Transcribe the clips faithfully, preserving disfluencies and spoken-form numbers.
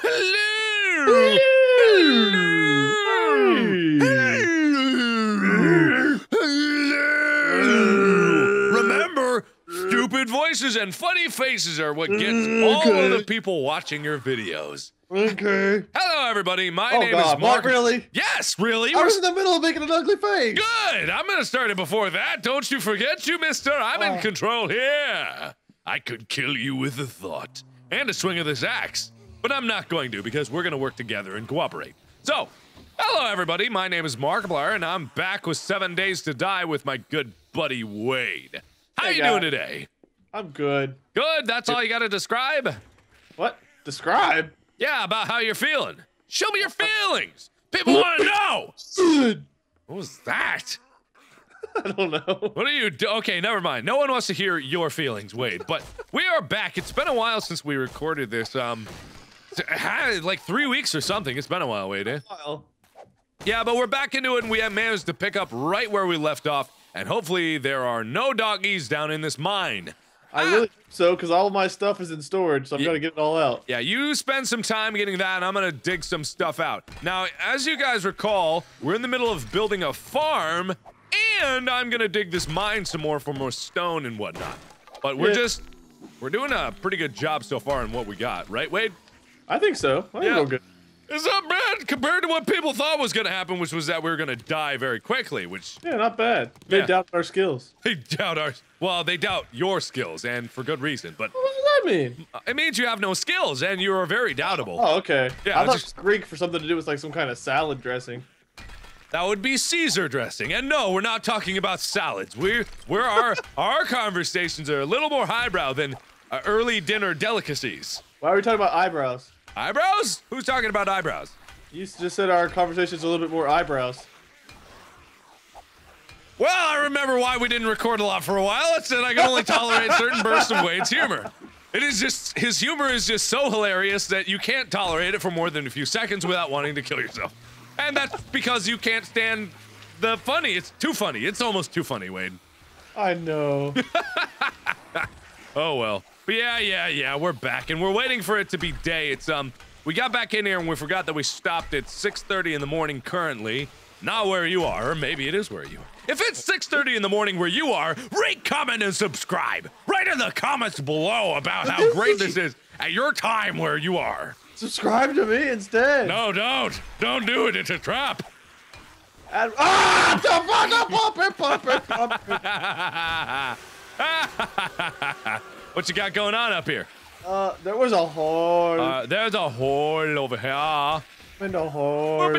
hello. Hello. Hello. Hello. Remember, stupid voices and funny faces are what gets okay. all of the people watching your videos. Okay. Hello, everybody. My oh, name God. is Mark. Not really? Yes, really. I was in the middle of making an ugly face. Good. I'm going to start it before that. Don't you forget you, mister. I'm uh. in control here. I could kill you with a thought and a swing of this axe, but I'm not going to because we're going to work together and cooperate. So, hello, everybody. My name is Markiplier, and I'm back with Seven Days to Die with my good buddy, Wade. How hey, you God. doing today? I'm good. Good. That's it all you got to describe? What? Describe? Yeah, about how you're feeling. Show me your feelings. People want to know. What was that? I don't know. What are you do? Okay, never mind. No one wants to hear your feelings, Wade. But we are back. It's been a while since we recorded this. Um, like three weeks or something. It's been a while, Wade. Eh? While. Yeah, but we're back into it, and we have managed to pick up right where we left off. And hopefully there are no doggies down in this mine. I ah. really so because all of my stuff is in storage, so I'm yeah. gonna get it all out. Yeah, you spend some time getting that, and I'm gonna dig some stuff out. Now, as you guys recall, we're in the middle of building a farm, and I'm gonna dig this mine some more for more stone and whatnot. But we're yeah. just we're doing a pretty good job so far in what we got, right, Wade? I think so. I think yeah. we're good. It's not bad compared to what people thought was gonna happen, which was that we were gonna die very quickly, which... Yeah, not bad. They yeah. doubt our skills. They doubt our... Well, they doubt your skills, and for good reason, but... What does that mean? It means you have no skills, and you are very doubtable. Oh, okay. Yeah, I thought just... Greek for something to do with, like, some kind of salad dressing. That would be Caesar dressing, and no, we're not talking about salads. We're... we're our... our conversations are a little more highbrow than uh, early dinner delicacies. Why are we talking about eyebrows? Eyebrows? Who's talking about eyebrows? You just said our conversation's a little bit more eyebrows. Well, I remember why we didn't record a lot for a while. It said I can only tolerate certain bursts of Wade's humor. It is just, his humor is just so hilarious that you can't tolerate it for more than a few seconds without wanting to kill yourself. And that's because you can't stand the funny. It's too funny. It's almost too funny, Wade. I know. Oh, well. But yeah, yeah, yeah, we're back, and we're waiting for it to be day. It's, um, we got back in here, and we forgot that we stopped at six thirty in the morning currently. Not where you are, or maybe it is where you are. If it's six thirty in the morning where you are, rate, comment, and subscribe. Write in the comments below about how great this is at your time where you are. Subscribe to me instead. No, don't. Don't do it. It's a trap. And, ah! What you got going on up here? Uh, there was a hole. Uh, there's a hole over here. In the hole.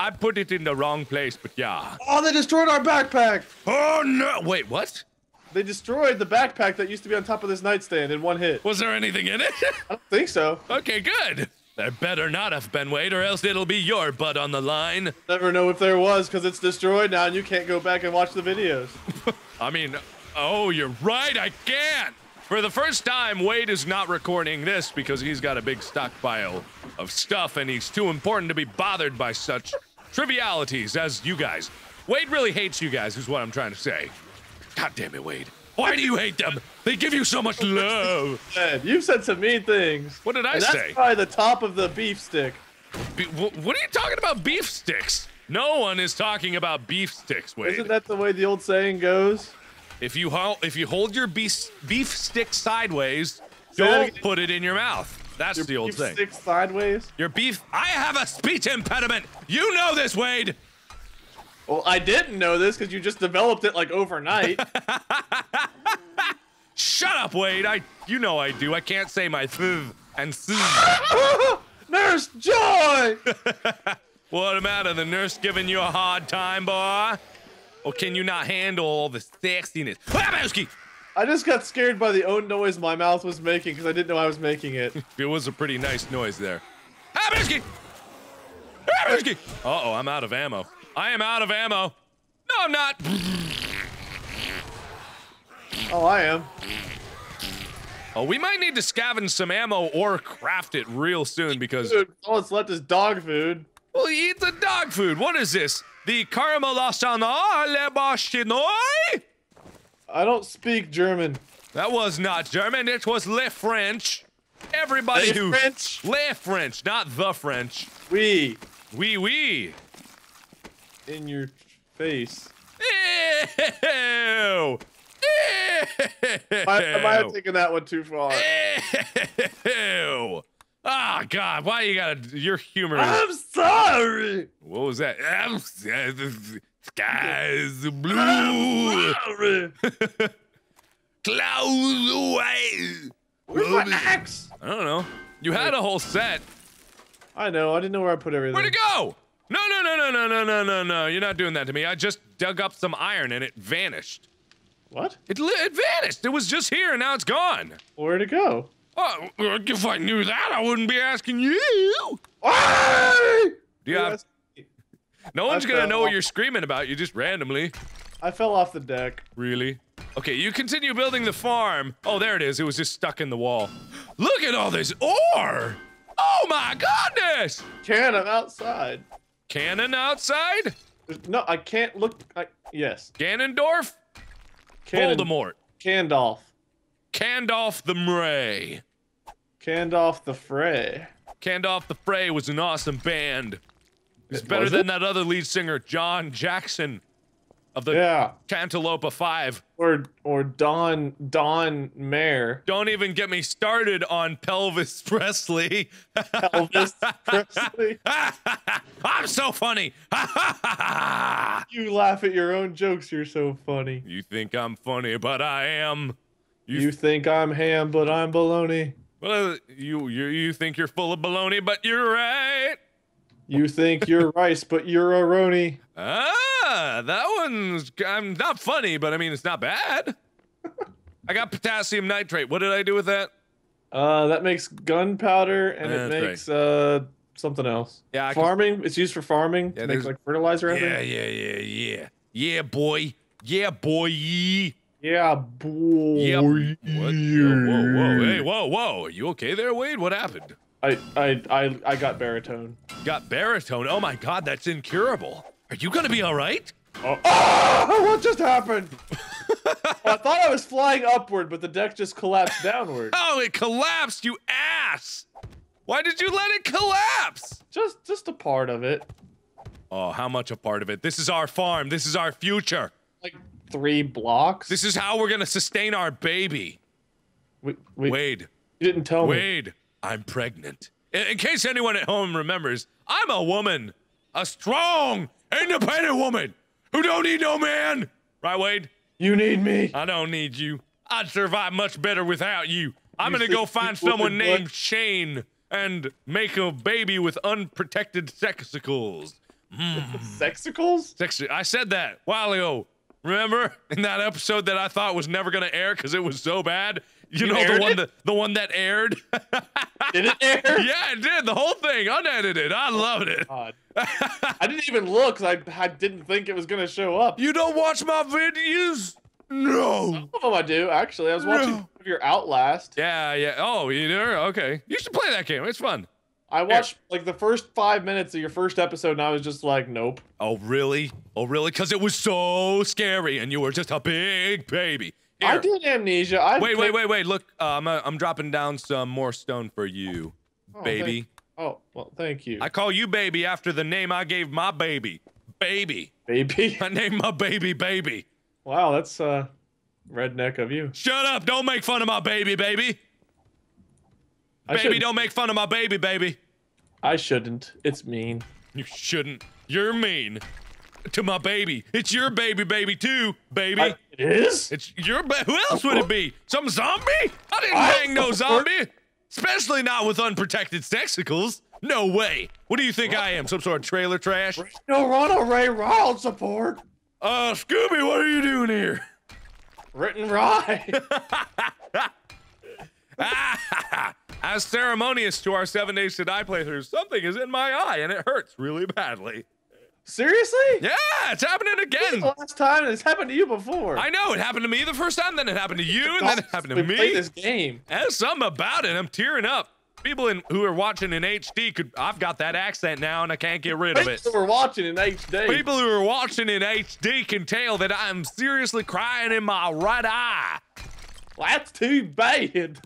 I put it in the wrong place, but yeah. Oh, they destroyed our backpack. Oh, no. Wait, what? They destroyed the backpack that used to be on top of this nightstand in one hit. Was there anything in it? I don't think so. Okay, good. There better not have been, Wade, or else it'll be your butt on the line. Never know if there was, because it's destroyed now, and you can't go back and watch the videos. I mean, oh, you're right. I can't. For the first time, Wade is not recording this because he's got a big stockpile of stuff and he's too important to be bothered by such trivialities as you guys. Wade really hates you guys, is what I'm trying to say. God damn it, Wade. Why do you hate them? They give you so much love. You've said some mean things. What did I and that's say? That's probably the top of the beef stick. Be what are you talking about, beef sticks? No one is talking about beef sticks, Wade. Isn't that the way the old saying goes? If you, if you hold your beef, beef stick sideways, don't put it in your mouth. That's your the old thing. Your beef stick sideways? Your beef... I have a speech impediment! You know this, Wade! Well, I didn't know this because you just developed it, like, overnight. Shut up, Wade! I, you know I do. I can't say my th and th. Nurse Joy! What a matter? The nurse giving you a hard time, boy? Or can you not handle all the sexiness? I just got scared by the own noise my mouth was making because I didn't know I was making it. It was a pretty nice noise there. Uh-oh, I'm out of ammo. I am out of ammo. No, I'm not. Oh, I am. Oh, we might need to scavenge some ammo or craft it real soon because... Dude, all it's left is dog food. Well, eat the dog food. What is this? The Karamelasanoi? I don't speak German. That was not German. It was Le French. Everybody who French. Le French, not the French. We. Oui. We oui, oui. In your face. Ew. Ew. I, I might have taken that one too far. Ew. Ah, oh, God, why you gotta, your humor is... I'm sorry! What was that? I'm sorry, the sky is blue! I'm sorry! Clouds away! Where's my axe? I don't know. You had a whole set. I know, I didn't know where I put everything. Where'd it go? No, no, no, no, no, no, no, no, no, you're not doing that to me. I just dug up some iron and it vanished. What? It, it vanished! It was just here and now it's gone! Where'd it go? Oh, if I knew that, I wouldn't be asking you. Do you have... No one's gonna know what you're screaming about. You just randomly. I fell off the deck. Really? Okay, you continue building the farm. Oh, there it is. It was just stuck in the wall. Look at all this ore! Oh my goodness! Cannon outside. Cannon outside? There's, no, I can't look. I, yes. Ganondorf. Cannon, Voldemort. Gandalf. Gandalf the Mray. Gandalf the Fray. Gandalf the Fray was an awesome band. It's better it? than that other lead singer, John Jackson, of the yeah. Cantaloupa Five. Or or Don Don Mayer. Don't even get me started on Pelvis Presley. Pelvis Presley. I'm so funny. You laugh at your own jokes. You're so funny. You think I'm funny, but I am. You, you think I'm ham, but I'm baloney. Well, you, you you think you're full of baloney, but you're right. You think you're rice, but you're a roni. Ah, that one's I'm not funny, but I mean, it's not bad. I got potassium nitrate. What did I do with that? Uh, that makes gunpowder, and That's it makes right. uh something else. Yeah, I farming. Can... It's used for farming. Yeah, it makes like fertilizer. Yeah, I think. yeah, yeah, yeah, yeah, boy, yeah, boy. Yeah, boy. Yep. What? Whoa, whoa, whoa, hey, whoa, whoa. Are you okay there, Wade? What happened? I, I, I, I got baritone. Got baritone? Oh my God, that's incurable. Are you gonna be all right? Oh, oh what just happened? I thought I was flying upward, but the deck just collapsed downward. Oh, it collapsed, you ass! Why did you let it collapse? Just, just a part of it. Oh, how much a part of it? This is our farm. This is our future. Like. Three blocks. This is how we're gonna sustain our baby. Wait, wait, Wade, you didn't tell Wade, me. Wade, I'm pregnant. In, in case anyone at home remembers, I'm a woman, a strong, independent woman who don't need no man. Right, Wade? You need me. I don't need you. I'd survive much better without you. I'm you gonna go find someone named what? Shane and make a baby with unprotected sexicles. Mm. Sexicles? Sexy. I said that a while ago. Remember in that episode that I thought was never gonna air because it was so bad? You, you know the one it? that the one that aired? Did it air? Yeah, it did. The whole thing, unedited. I loved it. God. I didn't even look because I I didn't think it was gonna show up. You don't watch my videos? No. Some of them I do actually. I was watching no. your Outlast. Yeah, yeah. Oh, you do? Okay. You should play that game. It's fun. I watched Here. like the first five minutes of your first episode and I was just like, nope. Oh, really? Oh, really? Because it was so scary and you were just a big baby. Here. I did Amnesia. I wait, wait, wait, wait. Look, uh, I'm, uh, I'm dropping down some more stone for you, oh, baby. Oh, well, thank you. I call you baby after the name I gave my baby. Baby. Baby? I named my baby baby. Wow, that's uh, redneck of you. Shut up. Don't make fun of my baby, baby. Baby, don't make fun of my baby, baby. I shouldn't. It's mean. You shouldn't. You're mean to my baby. It's your baby, baby, too, baby. I, it is? It's your baby. Who else would it be? Some zombie? I didn't I, bang no zombie. Especially not with unprotected sexicles. No way. What do you think Ronald. I am? Some sort of trailer trash? No, Ronald Ray Riled support. Uh, Scooby, what are you doing here? Written Rye. As ceremonious to our Seven Days to Die playthrough, something is in my eye and it hurts really badly. Seriously? Yeah, it's happening again. This is the last time it's happened to you before. I know, it happened to me the first time, then it happened to you, and then it happened to me. We played this game. There's something about it. I'm tearing up. People in, who are watching in H D could. I've got that accent now, and I can't get rid of it. People who are watching in H D. People who are watching in H D can tell that I'm seriously crying in my right eye. That's too bad.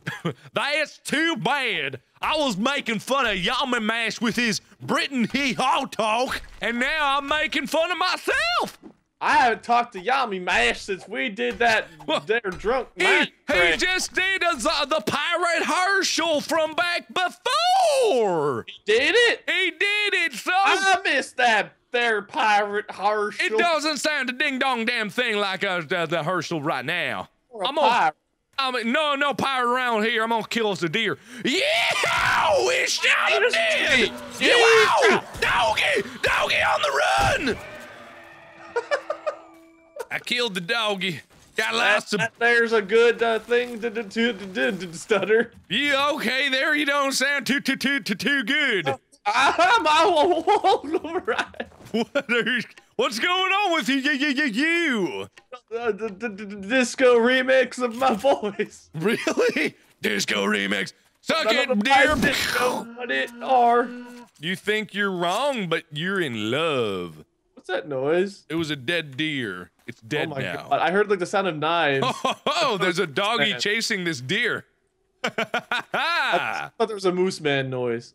That's too bad. I was making fun of Yamimash with his Britain hee-haw talk, and now I'm making fun of myself. I haven't talked to Yamimash since we did that well, they're drunk he, he just did a, the pirate Herschel from back before. He did it? He did it, so I missed that there pirate Herschel. It doesn't sound a ding-dong damn thing like a, a, the Herschel right now. Or a I'm pirate. I mean, no, no pirate around here. I'm gonna kill us a deer. Yeah, we shot him dead. Yeah, doggy, doggy on the run. I killed the doggy. Got lots that, of. That there's a good uh, thing to do. Stutter. Yeah, okay, there you don't sound too too too too too good. Uh, I'm all right. What are you? What's going on with you? You, you, you? Uh, the, the, the disco remix of my voice. Really? Disco remix. Suck it, dear. Disco, but it are. You think you're wrong, but you're in love. What's that noise? It was a dead deer. It's dead now. Oh my now. God. I heard like the sound of knives. Oh, oh there's a doggy man. Chasing this deer. I thought there was a moose man noise.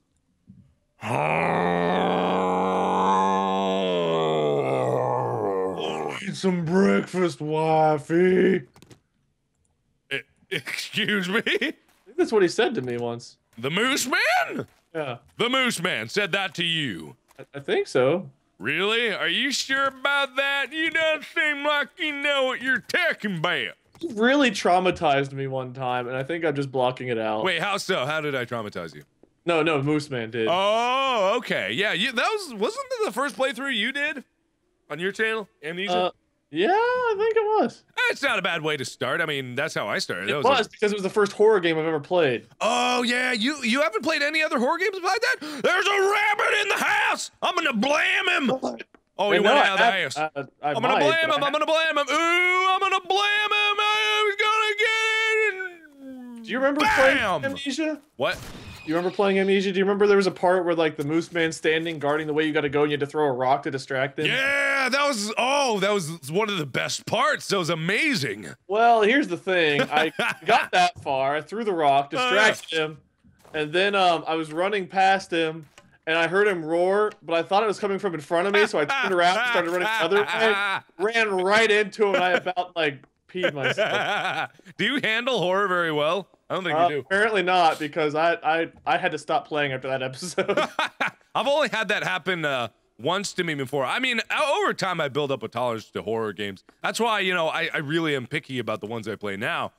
Some breakfast, wifey. It, excuse me? I think that's what he said to me once. The moose man? Yeah. The moose man said that to you. I, I think so. Really? Are you sure about that? You don't seem like you know what you're talking about. You really traumatized me one time, and I think I'm just blocking it out. Wait, how so? How did I traumatize you? No, no, moose man did. Oh, okay. Yeah, you, that was, wasn't that the first playthrough you did? On your channel, Amnesia? Uh, yeah, I think it was. It's not a bad way to start. I mean, that's how I started. It that was, was like... because it was the first horror game I've ever played. Oh, yeah. You you haven't played any other horror games like that? There's a rabbit in the house. I'm going to blam him. Oh, he went out of the house. I, I, I I'm going to blam him. I'm going to blam him. Ooh, I'm going to blam him. I'm going to get it. Do you remember Bam! playing Amnesia? What? You remember playing Amnesia? Do you remember there was a part where like the moose man standing guarding the way you got to go and you had to throw a rock to distract him? Yeah, that was oh, that was one of the best parts. That was amazing. Well, here's the thing. I got that far. I threw the rock, distracted uh, him, and then um, I was running past him and I heard him roar, but I thought it was coming from in front of me, so I turned around and started running the other way. Ran right into him and I about like peed myself. Do you handle horror very well? I don't think uh, you do. Apparently not, because I, I I had to stop playing after that episode. I've only had that happen uh, once to me before. I mean, over time, I build up a tolerance to horror games. That's why, you know, I, I really am picky about the ones I play now.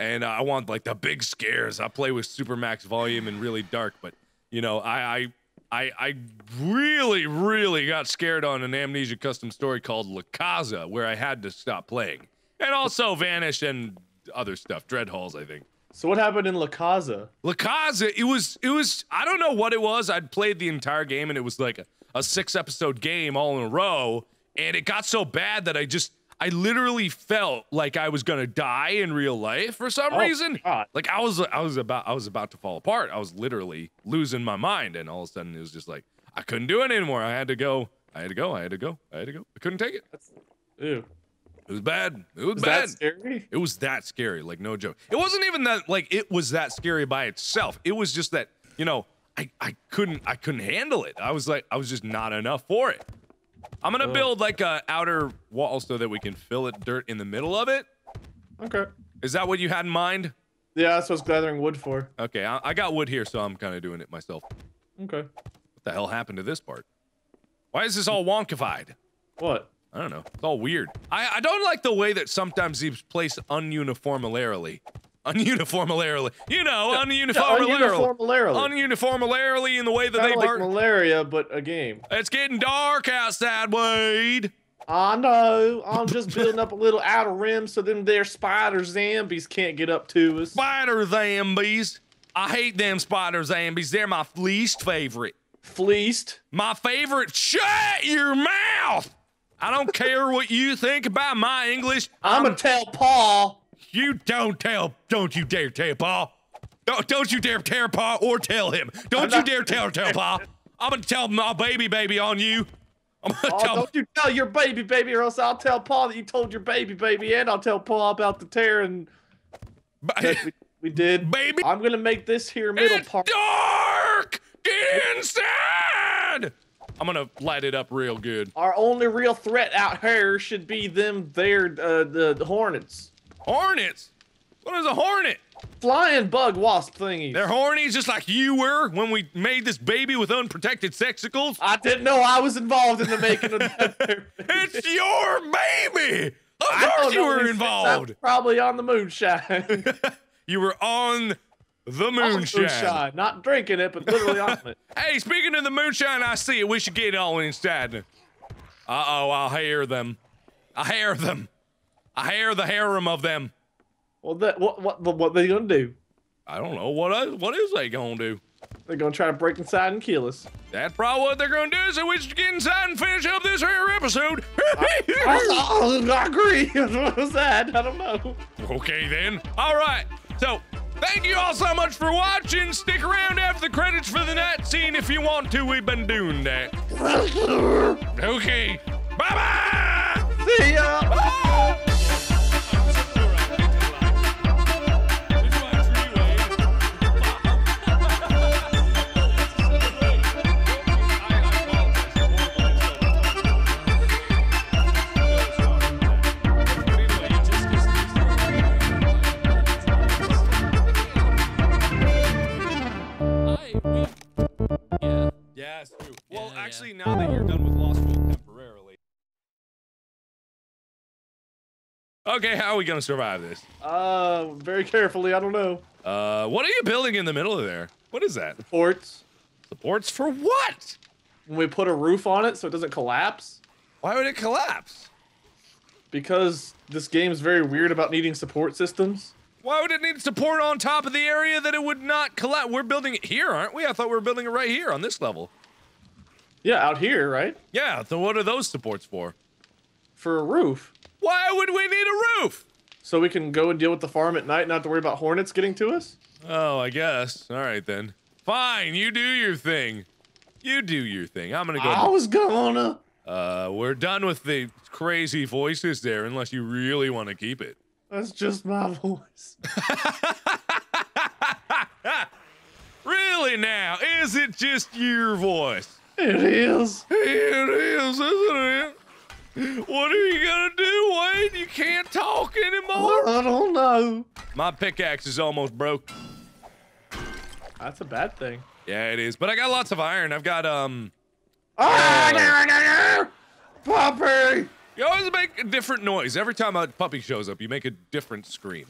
And uh, I want, like, the big scares. I play with super max volume and really dark. But, you know, I I, I, I really, really got scared on an Amnesia custom story called La Casa, where I had to stop playing. And also Vanish and other stuff. Dreadhalls, I think. So what happened in La Casa? La Casa, it was, it was, I don't know what it was. I'd played the entire game and it was like a, a six episode game all in a row. And it got so bad that I just, I literally felt like I was gonna die in real life for some oh, reason. God. Like I was, I was about, I was about to fall apart. I was literally losing my mind. And all of a sudden it was just like, I couldn't do it anymore. I had to go, I had to go, I had to go, I had to go. I couldn't take it. That's, ew. It was bad. It was, was bad. That scary? It was that scary, like no joke. It wasn't even that like it was that scary by itself. It was just that, you know, I, I couldn't I couldn't handle it. I was like I was just not enough for it. I'm gonna oh. build like a outer wall so that we can fill it dirt in the middle of it. Okay. Is that what you had in mind? Yeah, that's what I was gathering wood for. Okay, I, I got wood here, so I'm kind of doing it myself. Okay. What the hell happened to this part? Why is this all wonkified? What? I don't know. It's all weird. I, I don't like the way that sometimes these place ununiformlarily. Ununiformlarily. You know, no, ununiformlarily. Ununiformlarily in the way that they like malaria, but a game. It's getting dark outside, Wade. I know. I'm just building up a little outer rim so them there spider zombies can't get up to us. Spider zombies. I hate them spider zombies. They're my least favorite. Fleeced? My favorite. Shut your mouth! I don't care what you think about my English. I'm, I'm gonna tell Paul. You don't tell. Don't you dare tell Paul. Don't, don't you dare tell Paul or tell him. Don't you dare tell tell Paul. I'm gonna tell my baby baby on you. I'm gonna oh, tell don't you tell your baby baby or else I'll tell Paul that you told your baby baby and I'll tell Paul about the tear and But we, we did. Baby. I'm going to make this here middle it's part. Dark! Get inside! I'm going to light it up real good. Our only real threat out here should be them there, uh, the, the hornets. Hornets? What is a hornet? Flying bug wasp thingies. They're horny just like you were when we made this baby with unprotected sexicles. I didn't know I was involved in the making of that baby. It's your baby! Of I course you were involved. I'm probably on the moonshine. You were on the moonshine. moonshine. Not drinking it, but literally on it. Hey, speaking of the moonshine, I see it. We should get it all inside. Uh-oh, I'll hear them. I hear them. I hear the harem of them. Well, that, what what what they gonna do? I don't know. What I, what is they gonna do? They're gonna try to break inside and kill us. That's probably what they're gonna do. So we should get inside and finish up this here episode. I, I, I agree. What was that? I don't know. Okay then. All right. So thank you all so much for watching. Stick around after the credits for the night scene if you want to. We've been doing that. Okay. Bye bye. See ya. Bye. Well, yeah, actually, yeah. Now that you're done with Lost World temporarily. Okay, how are we gonna survive this? Uh, very carefully, I don't know. Uh, what are you building in the middle of there? What is that? Supports. Supports for what? When we put a roof on it so it doesn't collapse. Why would it collapse? Because this game is very weird about needing support systems. Why would it need support on top of the area that it would not collapse? We're building it here, aren't we? I thought we were building it right here on this level. Yeah, out here, right? Yeah, so what are those supports for? For a roof. Why would we need a roof? So we can go and deal with the farm at night and not to worry about hornets getting to us? Oh, I guess. All right, then. Fine, you do your thing. You do your thing. I'm gonna go- I was gonna! Uh, we're done with the crazy voices there, unless you really want to keep it. That's just my voice. Really now? Is it just your voice? It is. It is, isn't it? What are you gonna do, Wade? You can't talk anymore? I don't know. My pickaxe is almost broke. That's a bad thing. Yeah, it is. But I got lots of iron. I've got, um... Oh, uh, no, no, no. Puppy! You always make a different noise. Every time a puppy shows up, you make a different scream.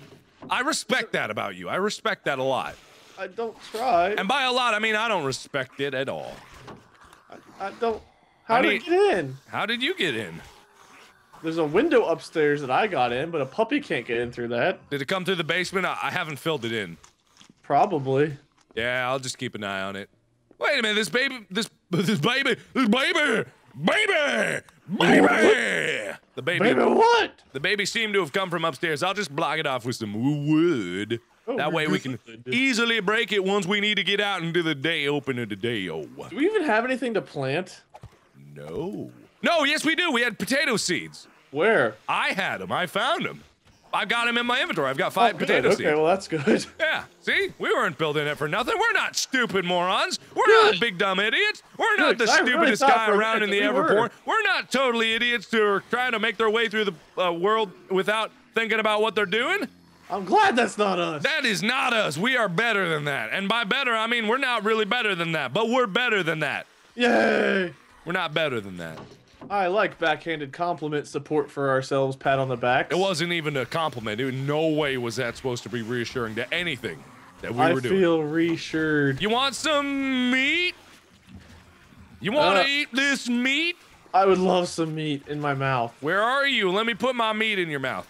I respect that about you. I respect that a lot. I don't try. And by a lot, I mean I don't respect it at all. I don't. How I did you get in? How did you get in? There's a window upstairs that I got in, but a puppy can't get in through that. Did it come through the basement? I, I haven't filled it in. Probably. Yeah, I'll just keep an eye on it. Wait a minute, this baby, this this baby, this baby, baby, baby. The baby. Baby what? The baby seemed to have come from upstairs. I'll just block it off with some wood. Oh, that way we can easily break it once we need to get out into the day open of the day. Oh. Do we even have anything to plant? No. No, yes we do. We had potato seeds. Where? I had them. I found them. I got them in my inventory. I've got five oh, potato okay, seeds. Okay, well that's good. Yeah, see? We weren't building it for nothing. We're not stupid morons. We're good. Not big dumb idiots. We're good. Not the I stupidest really guy around in the we Everport. We're not totally idiots who are trying to make their way through the uh, world without thinking about what they're doing. I'm glad that's not us. That is not us. We are better than that. And by better, I mean we're not really better than that, but we're better than that. Yay! We're not better than that. I like backhanded compliment support for ourselves, pat on the back. It wasn't even a compliment. It, no way was that supposed to be reassuring to anything that we I were doing. I feel reassured. You want some meat? You want to uh, eat this meat? I would love some meat in my mouth. Where are you? Let me put my meat in your mouth.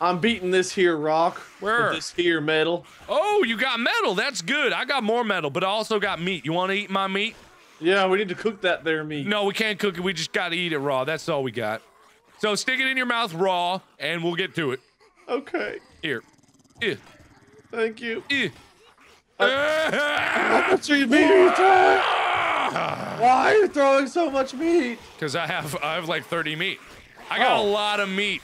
I'm beating this here rock. Where? With this here metal. Oh, you got metal. That's good. I got more metal, but I also got meat. You want to eat my meat? Yeah, we need to cook that there meat. No, we can't cook it. We just got to eat it raw. That's all we got. So stick it in your mouth raw, and we'll get to it. Okay. Here. Eh. Thank you. Eh. How much meat are you throwing? Why are you throwing so much meat? Because I have, I have like thirty meat. I got oh. a lot of meat.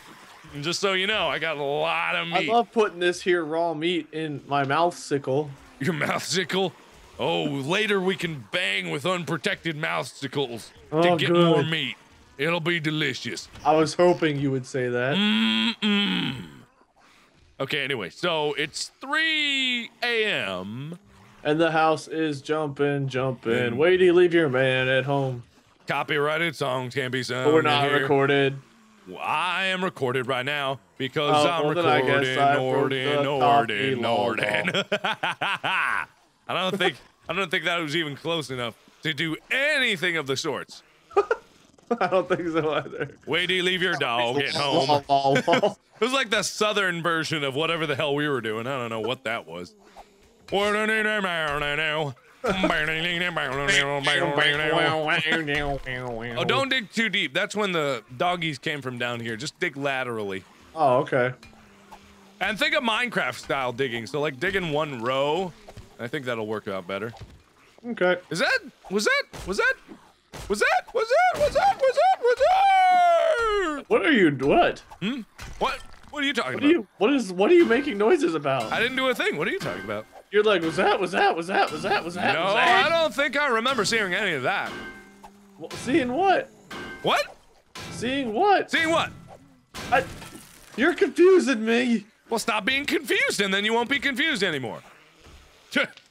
And just so you know, I got a lot of meat. I love putting this here raw meat in my mouth sickle. Your mouth sickle? Oh, later we can bang with unprotected mouth sickles oh, to get good. more meat. It'll be delicious. I was hoping you would say that. Mm-mm. Okay, anyway, so it's three A M and the house is jumping, jumping. Mm. Wadey, leave your man at home. Copyrighted songs can't be sung. But we're not here. recorded. Well, I am recorded right now because oh, I'm well, recording. Norden, Norden, Norden. I don't think I don't think that was even close enough to do anything of the sorts. I don't think so either. Wadey, leave your dog at home. It was like the southern version of whatever the hell we were doing. I don't know what that was. Oh, don't dig too deep. That's when the doggies came from down here. Just dig laterally. Oh, okay. And think of Minecraft style digging. So like dig in one row. I think that'll work out better. Okay. Is that, was that, was that? Was that? Was that? Was that? Was that? Was that? What are you? What? Hmm? What? What are you talking what about? You, what is? What are you making noises about? I didn't do a thing. What are you talking about? You're like, was that? Was that? Was that? Was that? Was that? No, was that? I don't think I remember seeing any of that. Well, seeing what? What? Seeing what? Seeing what? I, you're confusing me. Well, stop being confused, and then you won't be confused anymore.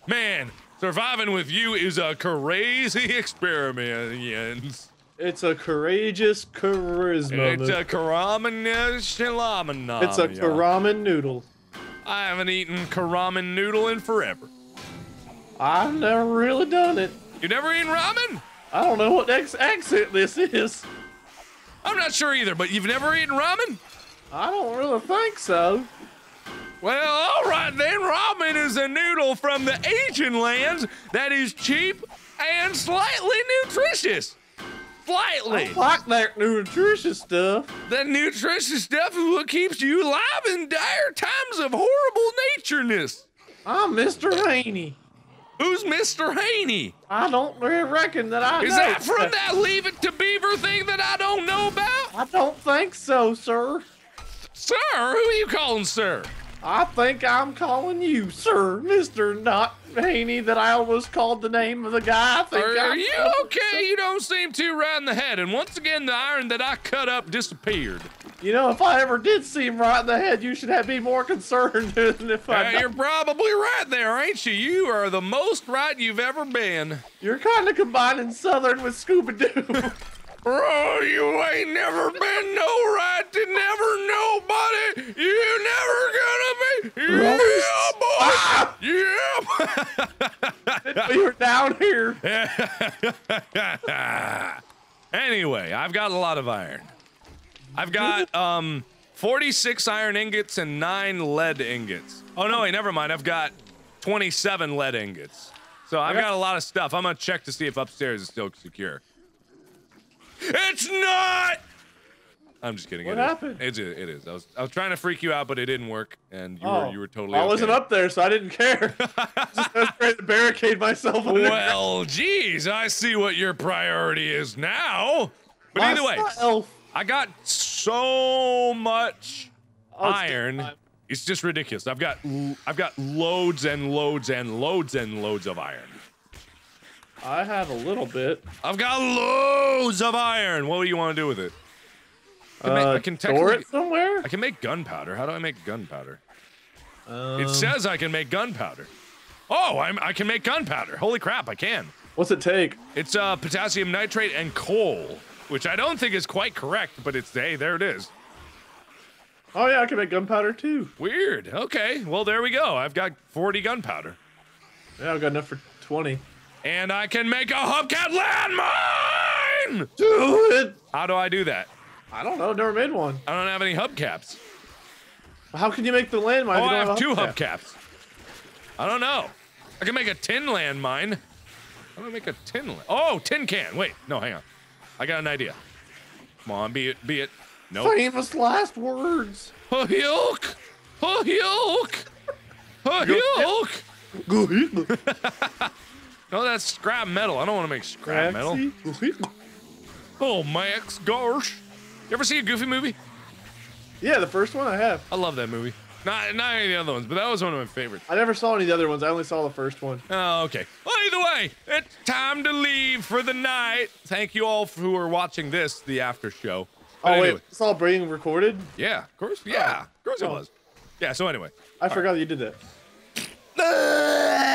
Man. Surviving with you is a crazy experience. It's a courageous charisma. It's a karamen shalamana. It's a karamen noodle. I haven't eaten karamen noodle in forever. I've never really done it. You never eaten ramen? I don't know what accent this is. I'm not sure either, but you've never eaten ramen? I don't really think so. Well, all right then, ramen is a noodle from the Asian lands that is cheap and slightly nutritious. Slightly. I like that nutritious stuff. That nutritious stuff is what keeps you alive in dire times of horrible natureness. I'm Mister Haney. Who's Mister Haney? I don't reckon that I know. Is that from that Leave It to Beaver thing that I don't know about? I don't think so, sir. Sir? Who are you calling sir? I think I'm calling you, sir, Mister Not Haney, that I almost called the name of the guy. I think are, are you okay? You don't seem too right in the head. And once again, the iron that I cut up disappeared. You know, if I ever did seem right in the head, you should have be more concerned than if uh, I don't. You're probably right there, ain't you? You are the most right you've ever been. You're kind of combining Southern with Scooby-Doo. Bro, you ain't never been no right to never nobody. You never gonna be. Yeah, boy. Ah. Yeah. We were down here. Anyway, I've got a lot of iron. I've got um forty-six iron ingots and nine lead ingots. Oh no, wait, never mind. I've got twenty-seven lead ingots. So I've got a lot of stuff. I'm gonna check to see if upstairs is still secure. It's not. I'm just kidding. What it happened? Is. It, it is. I was I was trying to freak you out, but it didn't work, and you oh, were you were totally. I okay. wasn't up there, so I didn't care. I just I was trying to barricade myself. Well, geez, I see what your priority is now. But My either way, elf. I got so much oh, iron. It's, it's just ridiculous. I've got I've got loads and loads and loads and loads of iron. I have a little bit. I've got loads of iron. What do you want to do with it? I can, uh, make, I can store it somewhere? I can make gunpowder. How do I make gunpowder? Um, it says I can make gunpowder. Oh, I'm, I can make gunpowder. Holy crap, I can. What's it take? It's uh, potassium nitrate and coal, which I don't think is quite correct, but it's, hey, there it is. Oh, yeah, I can make gunpowder, too. Weird. Okay, well, there we go. I've got forty gunpowder. Yeah, I've got enough for twenty. And I can make a hubcap landmine! Do it! How do I do that? I don't know, never made one. I don't have any hubcaps. How can you make the landmine? Oh, I have, have two hubcaps. hubcaps. I don't know. I can make a tin landmine. How do I make a tin land? Oh, tin can. Wait, no, hang on. I got an idea. Come on, be it, be it. No. Nope. Famous last words. Hulk! Hulk! Hulk! No, that's scrap metal. I don't want to make scrap Maxie? metal. Oh, Max, gosh. You ever see a Goofy movie? Yeah, the first one I have. I love that movie. Not, not any of the other ones, but that was one of my favorites. I never saw any of the other ones. I only saw the first one. Oh, okay. Well, either way, it's time to leave for the night. Thank you all for who are watching this, the after show. But oh, anyway. Wait. It's all being recorded? Yeah, of course. Yeah, oh. of course oh. it was. Yeah, so anyway. I all forgot right. that you did that.